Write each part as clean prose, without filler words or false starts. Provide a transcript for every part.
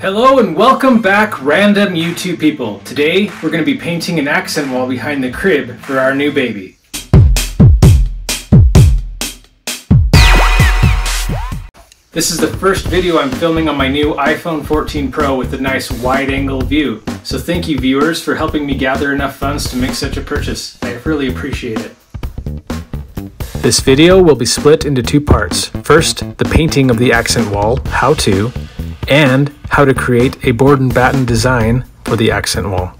Hello and welcome back, random YouTube people. Today we're going to be painting an accent wall behind the crib for our new baby. This is the first video I'm filming on my new iPhone 14 Pro with a nice wide-angle view. So thank you viewers for helping me gather enough funds to make such a purchase. I really appreciate it. This video will be split into two parts. First, the painting of the accent wall, how to, and how to create a board and batten design for the accent wall.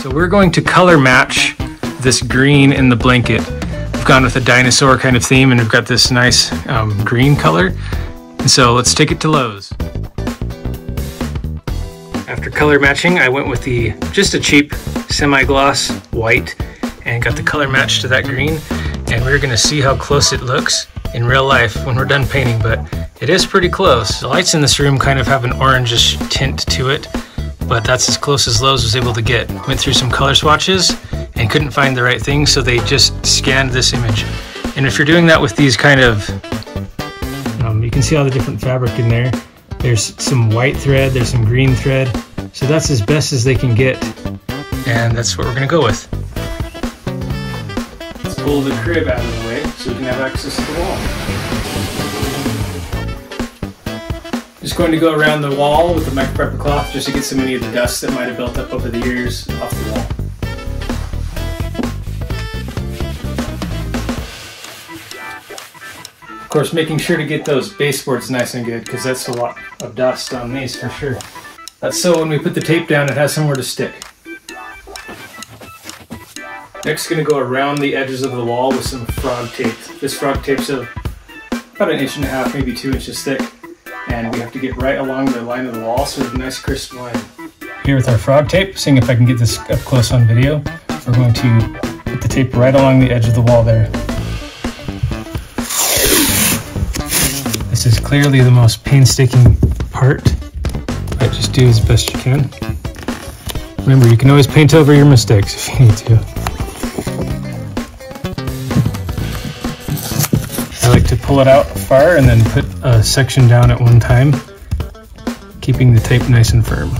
So we're going to color match this green in the blanket. We've gone with a dinosaur kind of theme and we've got this nice green color. And so let's take it to Lowe's. After color matching, I went with just a cheap semi-gloss white and got the color match to that green, and we're gonna see how close it looks in real life when we're done painting, but it is pretty close. The lights in this room kind of have an orangish tint to it, but that's as close as Lowe's was able to get. Went through some color swatches and couldn't find the right thing, so they just scanned this image. And if you're doing that with these kind of, you can see all the different fabric in there. There's some white thread, there's some green thread. So that's as best as they can get. And that's what we're gonna go with. Let's pull the crib out of the way so we can have access to the wall. Just going to go around the wall with the microfiber cloth just to get some of the dust that might have built up over the years off the wall. Of course, making sure to get those baseboards nice and good because that's a lot of dust on these for sure. That's so when we put the tape down, it has somewhere to stick. Next, going to go around the edges of the wall with some frog tape. This frog tape's about 1.5 inches, maybe 2 inches thick, and we have to get right along the line of the wall so we have a nice crisp line. Here with our frog tape, seeing if I can get this up close on video, we're going to put the tape right along the edge of the wall there. This is clearly the most painstaking part, but just do as best you can. Remember, you can always paint over your mistakes if you need to. I like to pull it out far and then put a section down at one time, keeping the tape nice and firm.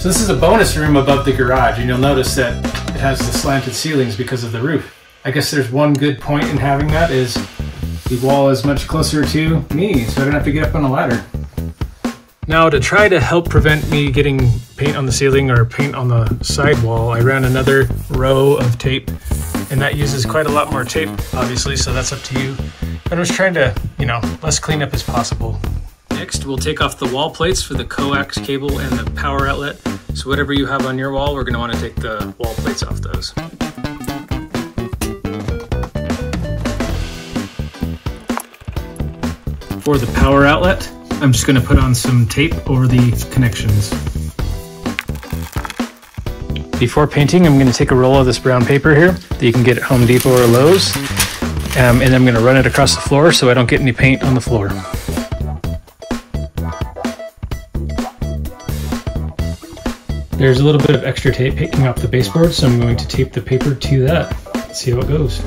So this is a bonus room above the garage, and you'll notice that it has the slanted ceilings because of the roof. I guess there's one good point in having that is the wall is much closer to me, so I don't have to get up on a ladder. Now to try to help prevent me getting paint on the ceiling or paint on the side wall, I ran another row of tape, and that uses quite a lot more tape, obviously, so that's up to you. But I was trying to, less cleanup as possible. Next, we'll take off the wall plates for the coax cable and the power outlet. So whatever you have on your wall, we're gonna wanna take the wall plates off those. For the power outlet, I'm just going to put on some tape over the connections. Before painting, I'm going to take a roll of this brown paper here that you can get at Home Depot or Lowe's, and I'm going to run it across the floor so I don't get any paint on the floor. There's a little bit of extra tape picking up the baseboard, so I'm going to tape the paper to that. Let's see how it goes.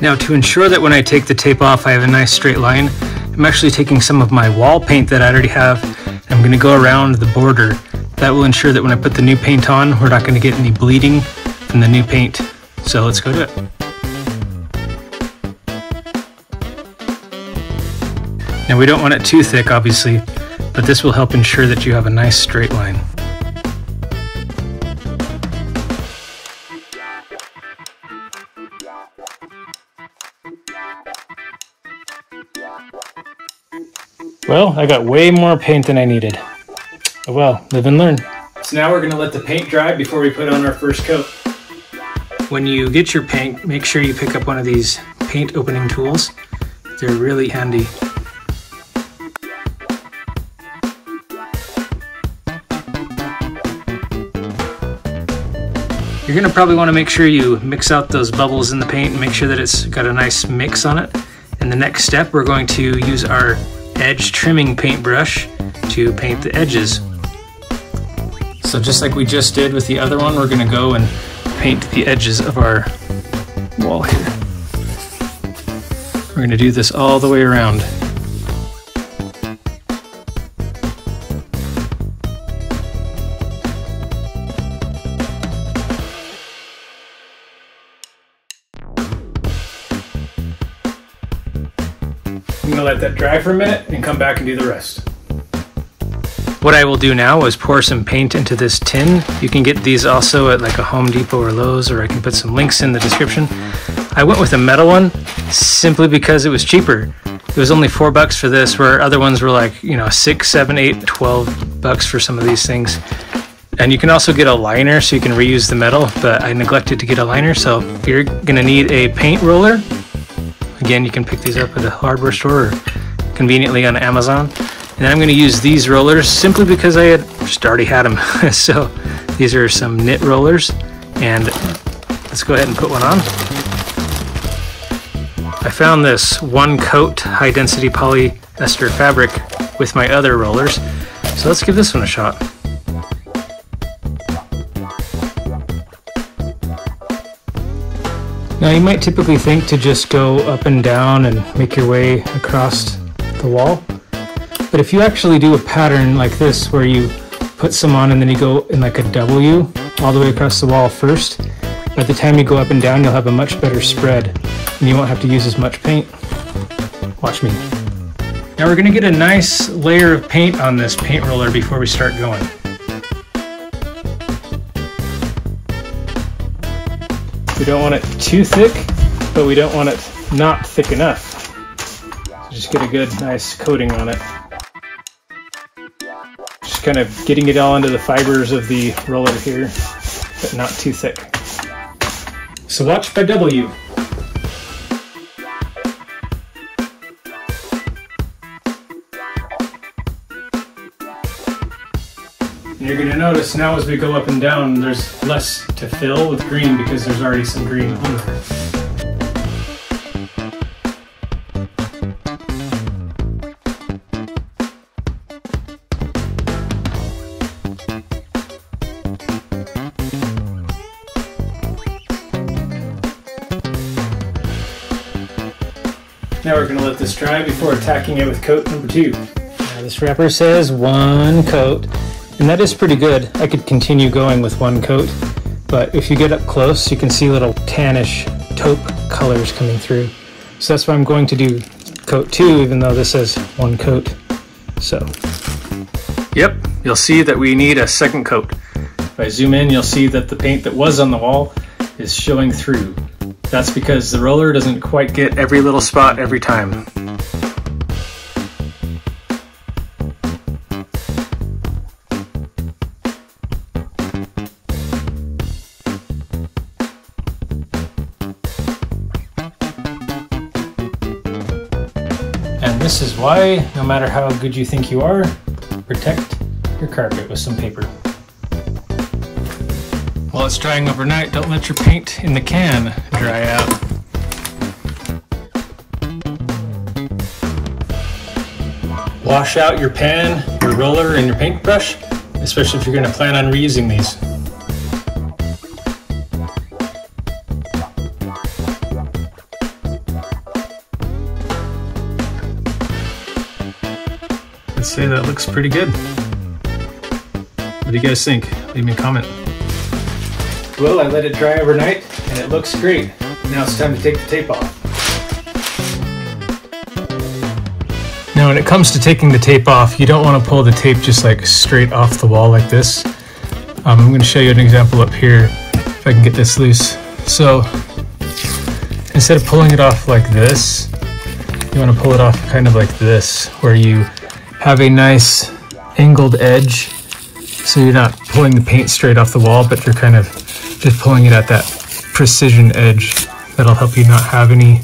Now to ensure that when I take the tape off I have a nice straight line, I'm actually taking some of my wall paint that I already have and I'm going to go around the border. That will ensure that when I put the new paint on, we're not going to get any bleeding from the new paint. So let's go do it. Now we don't want it too thick obviously, but this will help ensure that you have a nice straight line. Well, I got way more paint than I needed. Oh well, live and learn. So now we're gonna let the paint dry before we put on our first coat. When you get your paint, make sure you pick up one of these paint opening tools. They're really handy. You're gonna probably wanna make sure you mix out those bubbles in the paint and make sure that it's got a nice mix on it. In the next step, we're going to use our edge trimming paintbrush to paint the edges. So just like we just did with the other one, we're going to go and paint the edges of our wall here. We're going to do this all the way around. I'm going to let that dry for a minute and come back and do the rest. What I will do now is pour some paint into this tin. You can get these also at like a Home Depot or Lowe's, or I can put some links in the description. I went with a metal one simply because it was cheaper. It was only $4 for this, where other ones were like, you know, $6, $7, $8, $12 for some of these things. And you can also get a liner so you can reuse the metal, but I neglected to get a liner, so you're gonna need a paint roller. Again, you can pick these up at a hardware store or conveniently on Amazon. And I'm going to use these rollers simply because I had just already had them. So these are some knit rollers, and let's go ahead and put one on. I found this one coat high density polyester fabric with my other rollers, so let's give this one a shot. Now you might typically think to just go up and down and make your way across the wall. But if you actually do a pattern like this, where you put some on and then you go in like a W all the way across the wall first, by the time you go up and down, you'll have a much better spread and you won't have to use as much paint. Watch me. Now we're going to get a nice layer of paint on this paint roller before we start going. We don't want it too thick, but we don't want it not thick enough. So just get a good, nice coating on it. Kind of getting it all into the fibers of the roller here, but not too thick. So watch by W. And you're going to notice now as we go up and down, there's less to fill with green because there's already some green on there. Now we're going to let this dry before attacking it with coat number 2. Now this wrapper says one coat, and that is pretty good. I could continue going with one coat, but if you get up close, you can see little tannish taupe colors coming through. So that's why I'm going to do coat 2, even though this says one coat. So, yep, you'll see that we need a second coat. If I zoom in, you'll see that the paint that was on the wall is showing through. That's because the roller doesn't quite get every little spot every time. And this is why, no matter how good you think you are, protect your carpet with some paper. While it's drying overnight, don't let your paint in the can dry out. Wash out your pan, your roller, and your paintbrush, especially if you're going to plan on reusing these. I'd say that looks pretty good. What do you guys think? Leave me a comment. Well, I let it dry overnight, and it looks great. Now it's time to take the tape off. Now when it comes to taking the tape off, you don't want to pull the tape just like straight off the wall like this. I'm going to show you an example up here, if I can get this loose. So instead of pulling it off like this, you want to pull it off kind of like this, where you have a nice angled edge, so you're not pulling the paint straight off the wall, but you're kind of just pulling it at that precision edge. That'll help you not have any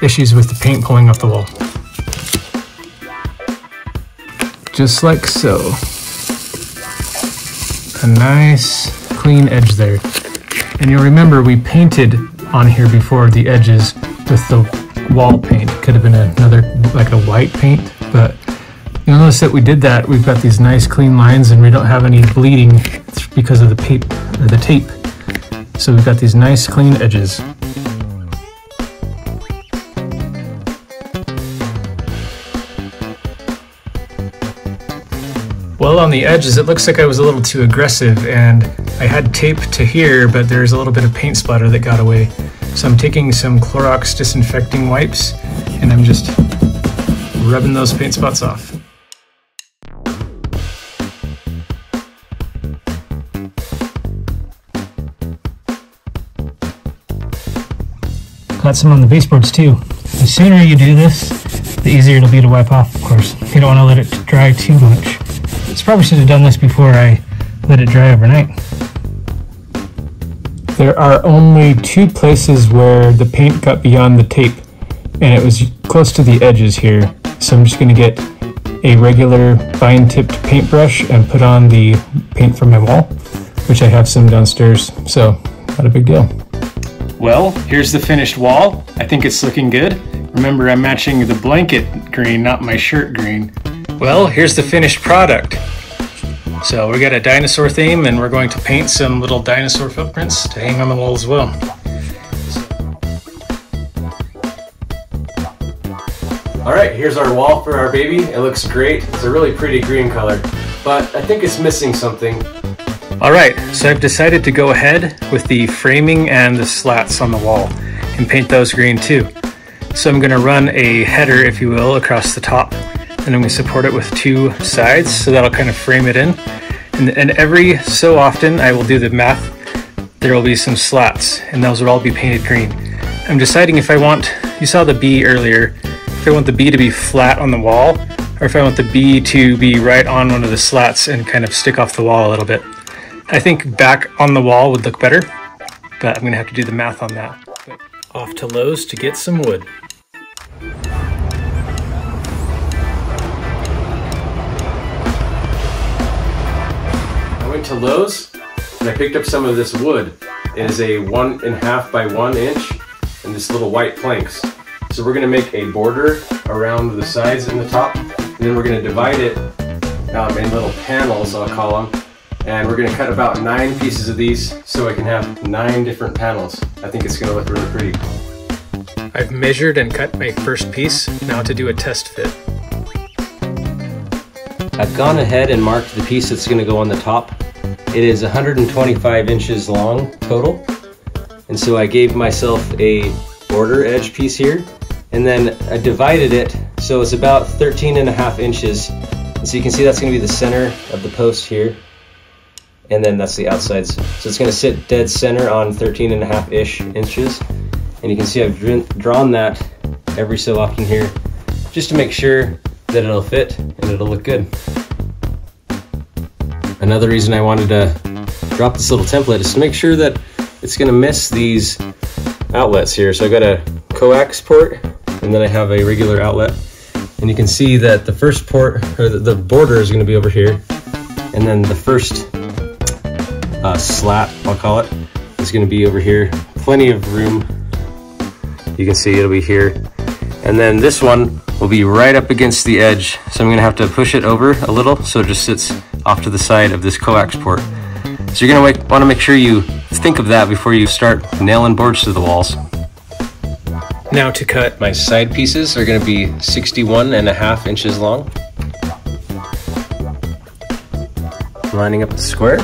issues with the paint pulling off the wall. Just like so. A nice clean edge there. And you'll remember we painted on here before the edges with the wall paint. Could have been another, like a white paint, but You'll notice that we did that. We've got these nice clean lines and we don't have any bleeding because of the tape, or the tape. So we've got these nice clean edges. Well, on the edges, it looks like I was a little too aggressive and I had tape to here, but there's a little bit of paint splatter that got away. So I'm taking some Clorox disinfecting wipes and I'm just rubbing those paint spots off. Got some on the baseboards too. The sooner you do this, the easier it'll be to wipe off, of course. You don't want to let it dry too much. So probably should have done this before I let it dry overnight. There are only two places where the paint got beyond the tape, and it was close to the edges here. So I'm just going to get a regular fine-tipped paintbrush and put on the paint from my wall, which I have some downstairs, so not a big deal. Well, here's the finished wall. I think it's looking good. Remember, I'm matching the blanket green, not my shirt green. Well, here's the finished product. So we got a dinosaur theme and we're going to paint some little dinosaur footprints to hang on the wall as well. All right, here's our wall for our baby. It looks great. It's a really pretty green color, but I think it's missing something. All right, so I've decided to go ahead with the framing and the slats on the wall and paint those green too. So I'm gonna run a header, if you will, across the top. And I'm going to support it with two sides, so that'll kind of frame it in. And every so often, I will do the math, there will be some slats, and those will all be painted green. I'm deciding if I want, you saw the B earlier, if I want the B to be flat on the wall, or if I want the B to be right on one of the slats and kind of stick off the wall a little bit. I think back on the wall would look better, but I'm going to have to do the math on that. Off to Lowe's to get some wood. To Lowe's, and I picked up some of this wood. It is a 1.5 by 1 inch and this little white planks. So we're gonna make a border around the sides and the top, and then we're gonna divide it in little panels, I'll call them, and we're gonna cut about 9 pieces of these so I can have 9 different panels. I think it's gonna look really pretty. I've measured and cut my first piece, now to do a test fit. I've gone ahead and marked the piece that's gonna go on the top. It is 125 inches long total, and so I gave myself a border edge piece here, and then I divided it so it's about 13.5 inches, and so you can see that's going to be the center of the post here, and then that's the outsides. So it's going to sit dead center on 13.5-ish inches, and you can see I've drawn that every so often here just to make sure that it'll fit and it'll look good. Another reason I wanted to drop this little template is to make sure that it's going to miss these outlets here. So I've got a coax port, and then I have a regular outlet. And you can see that the first port, or the border, is going to be over here. And then the first slat, I'll call it, is going to be over here. Plenty of room. You can see it'll be here. And then this one will be right up against the edge. So I'm going to have to push it over a little so it just sits off to the side of this coax port. So you're going to want to make sure you think of that before you start nailing boards to the walls. Now to cut. My side pieces are going to be 61.5 inches long. Lining up the square.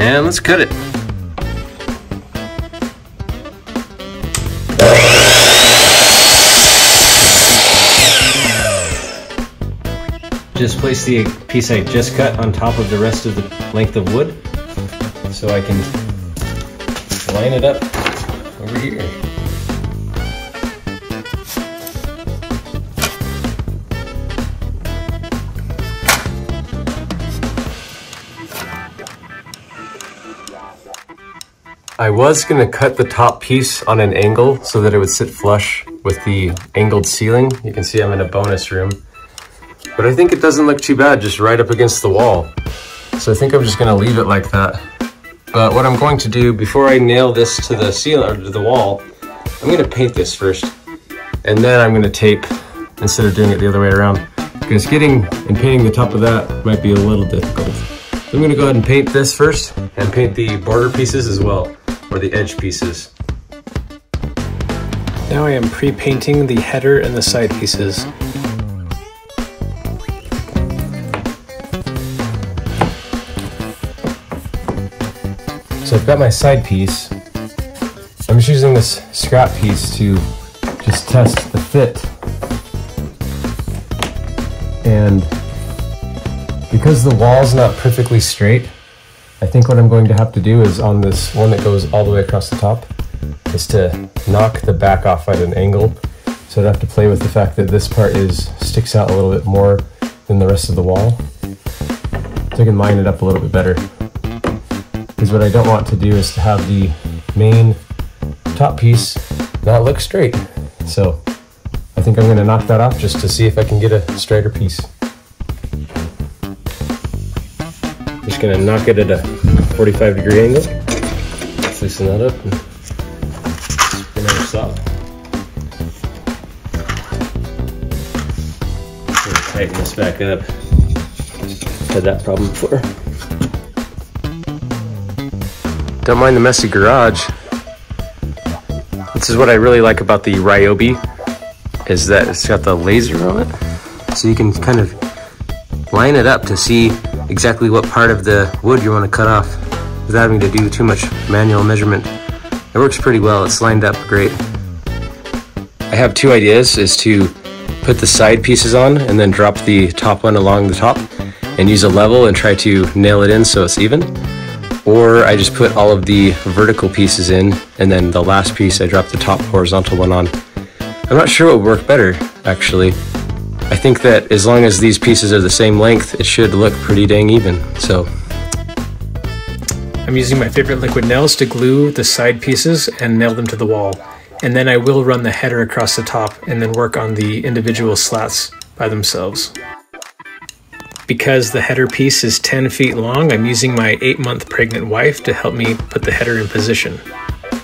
And let's cut it. Just place the piece I just cut on top of the rest of the length of wood so I can line it up over here. I was going to cut the top piece on an angle so that it would sit flush with the angled ceiling. You can see I'm in a bonus room. But I think it doesn't look too bad just right up against the wall. So I think I'm just gonna leave it like that. But what I'm going to do before I nail this to the ceiling or to the wall, I'm gonna paint this first. And then I'm gonna tape instead of doing it the other way around, because getting and painting the top of that might be a little difficult. I'm gonna go ahead and paint this first and paint the border pieces as well, or the edge pieces. Now I am pre-painting the header and the side pieces. So I've got my side piece. I'm just using this scrap piece to just test the fit. And because the wall's not perfectly straight, I think what I'm going to have to do is on this one that goes all the way across the top, is to knock the back off at an angle. So I'd have to play with the fact that this part sticks out a little bit more than the rest of the wall, so I can line it up a little bit better. Because what I don't want to do is to have the main top piece not look straight. So I think I'm gonna knock that off just to see if I can get a straighter piece. Just gonna knock it at a 45-degree angle. Let's loosen that up and spin on the top. Tighten this back up. Had that problem before. Don't mind the messy garage. This is what I really like about the Ryobi, is that it's got the laser on it. So you can kind of line it up to see exactly what part of the wood you want to cut off without having to do too much manual measurement. It works pretty well, it's lined up great. I have two ideas, is to put the side pieces on and then drop the top one along the top and use a level and try to nail it in so it's even. Or I just put all of the vertical pieces in, and then the last piece I drop the top horizontal one on. I'm not sure what would work better, actually. I think that as long as these pieces are the same length, it should look pretty dang even, so. I'm using my favorite liquid nails to glue the side pieces and nail them to the wall. And then I will run the header across the top and then work on the individual slats by themselves. Because the header piece is 10 feet long, I'm using my 8-month pregnant wife to help me put the header in position.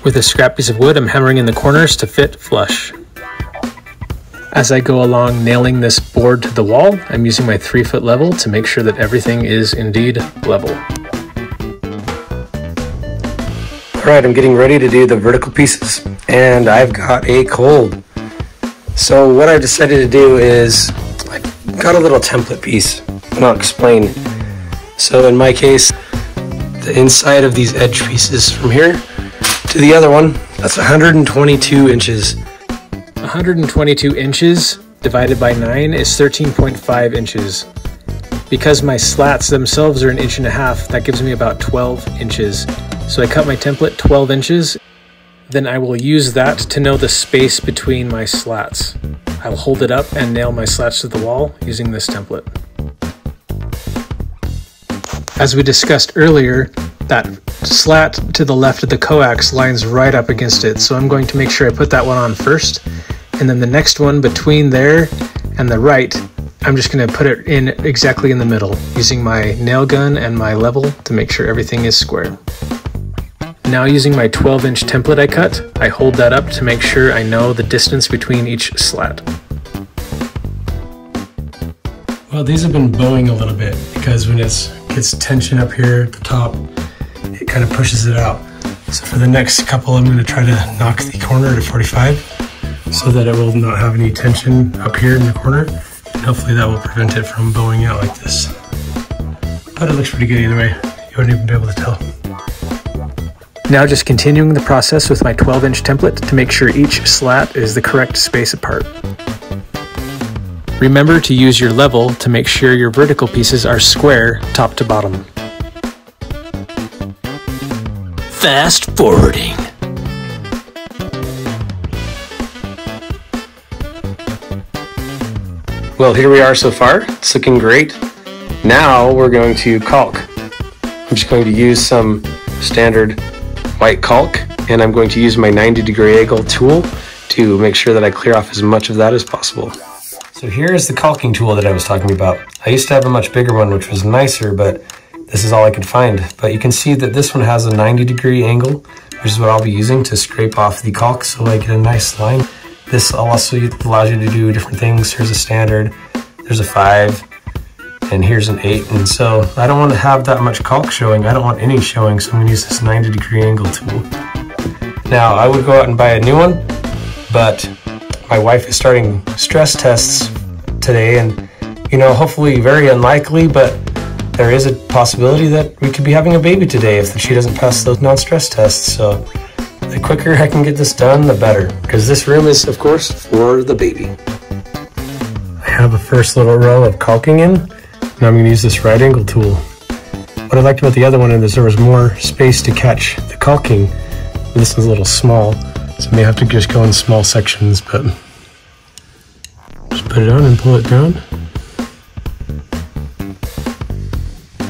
With a scrap piece of wood, I'm hammering in the corners to fit flush. As I go along nailing this board to the wall, I'm using my 3-foot level to make sure that everything is indeed level. Alright, I'm getting ready to do the vertical pieces, and I've got a cold. So what I've decided to do is, I've got a little template piece, and I'll explain. So in my case, the inside of these edge pieces from here to the other one, that's 122 inches. 122 inches divided by 9 is 13.5 inches. Because my slats themselves are 1.5 inches, that gives me about 12 inches. So I cut my template 12 inches, then I will use that to know the space between my slats. I'll hold it up and nail my slats to the wall using this template. As we discussed earlier, that slat to the left of the coax lines right up against it, so I'm going to make sure I put that one on first, and then the next one between there and the right, I'm just going to put it in exactly in the middle, using my nail gun and my level to make sure everything is square. Now using my 12-inch template I cut, I hold that up to make sure I know the distance between each slat. Well, these have been bowing a little bit because when it gets tension up here at the top, it kind of pushes it out. So for the next couple, I'm going to try to knock the corner to 45 so that it will not have any tension up here in the corner. And hopefully that will prevent it from bowing out like this. But it looks pretty good either way. You wouldn't even be able to tell. Now just continuing the process with my 12-inch template to make sure each slat is the correct space apart. Remember to use your level to make sure your vertical pieces are square top to bottom. Fast forwarding. Well, here we are so far. It's looking great. Now we're going to caulk. I'm just going to use some standard white caulk, and I'm going to use my 90-degree angle tool to make sure that I clear off as much of that as possible. So here is the caulking tool that I was talking about. I used to have a much bigger one, which was nicer, but this is all I could find. But you can see that this one has a 90-degree angle, which is what I'll be using to scrape off the caulk so I get a nice line. This also allows you to do different things. Here's a standard, there's a 5, and here's an 8. And so I don't want to have that much caulk showing. I don't want any showing, so I'm going to use this 90-degree angle tool. Now, I would go out and buy a new one, but my wife is starting stress tests today, and you know, hopefully very unlikely, but there is a possibility that we could be having a baby today if she doesn't pass those non-stress tests. So the quicker I can get this done, the better, because this room is, of course, for the baby. I have a first little row of caulking in, and I'm going to use this right angle tool. What I liked about the other one is there was more space to catch the caulking. This one's a little small, so you may have to just go in small sections, but just put it on and pull it down.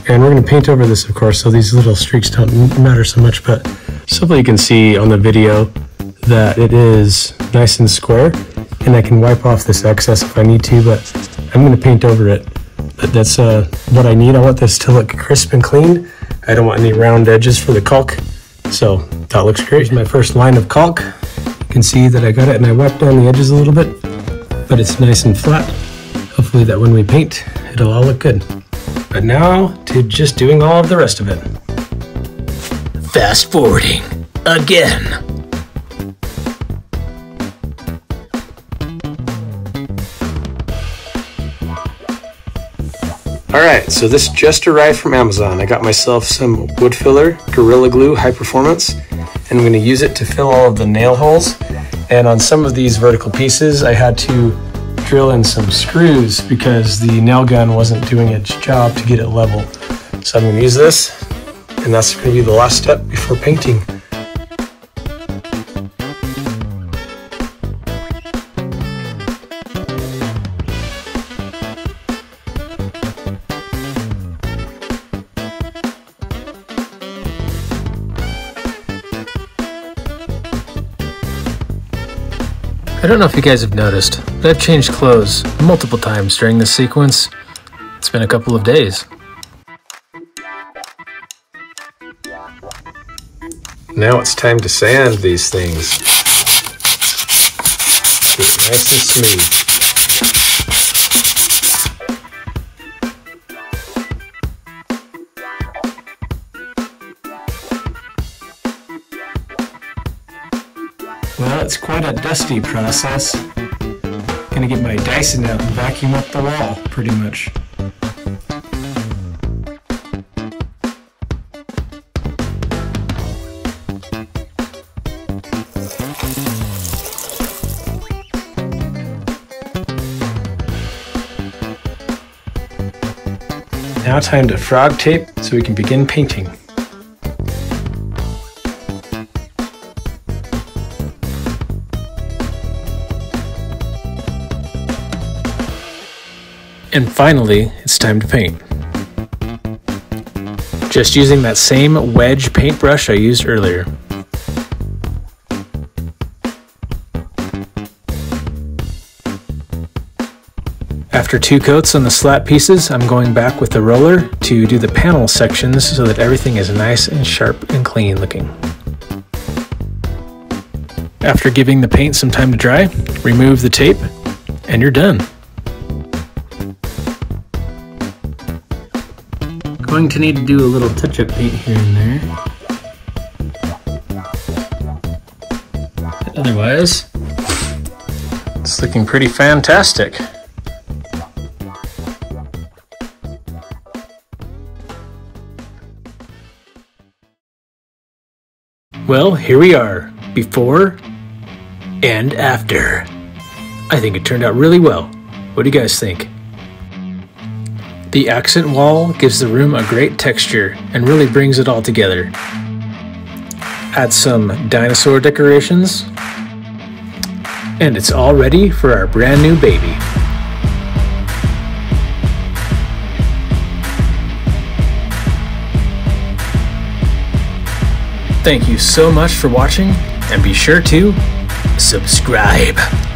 And we're going to paint over this, of course, so these little streaks don't matter so much, but simply you can see on the video that it is nice and square, and I can wipe off this excess if I need to, but I'm going to paint over it. But that's what I need. I want this to look crisp and clean. I don't want any round edges for the caulk. So that looks great. Here's my first line of caulk. You can see that I got it and I wiped down the edges a little bit, but it's nice and flat. Hopefully that when we paint, it'll all look good. But now to just doing all of the rest of it. Fast forwarding again. Alright, so this just arrived from Amazon. I got myself some wood filler, Gorilla Glue High Performance, and I'm going to use it to fill all of the nail holes. And on some of these vertical pieces, I had to drill in some screws because the nail gun wasn't doing its job to get it level. So I'm going to use this, and that's going to be the last step before painting. I don't know if you guys have noticed, but I've changed clothes multiple times during this sequence. It's been a couple of days. Now it's time to sand these things. Get nice and smooth. Well, it's quite a dusty process. Gonna get my Dyson out and vacuum up the wall, pretty much. Now time to frog tape so we can begin painting. And finally, it's time to paint. Just using that same wedge paintbrush I used earlier. After 2 coats on the slat pieces, I'm going back with the roller to do the panel sections so that everything is nice and sharp and clean looking. After giving the paint some time to dry, remove the tape, and you're done. Going to need to do a little touch-up paint here and there. Otherwise, it's looking pretty fantastic. Well, here we are, before and after. I think it turned out really well. What do you guys think? The accent wall gives the room a great texture and really brings it all together. Add some dinosaur decorations, and it's all ready for our brand new baby. Thank you so much for watching, and be sure to subscribe.